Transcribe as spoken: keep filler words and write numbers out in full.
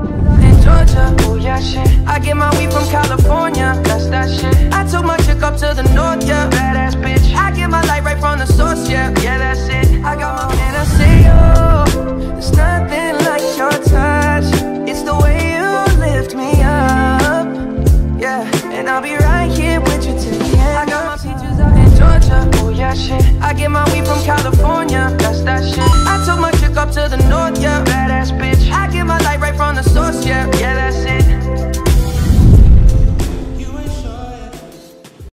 In Georgia, oh yeah, shit. I get my weed from California, that's that shit. I took my chick up to the north, yeah, badass bitch. I get my light right from the source, yeah, yeah, that's it. I got my man, I say, oh, there's nothing like your touch. It's the way you lift me up, yeah. And I'll be right here with you till the end. I got my peaches out in Georgia, oh yeah, shit. I get my weed from California.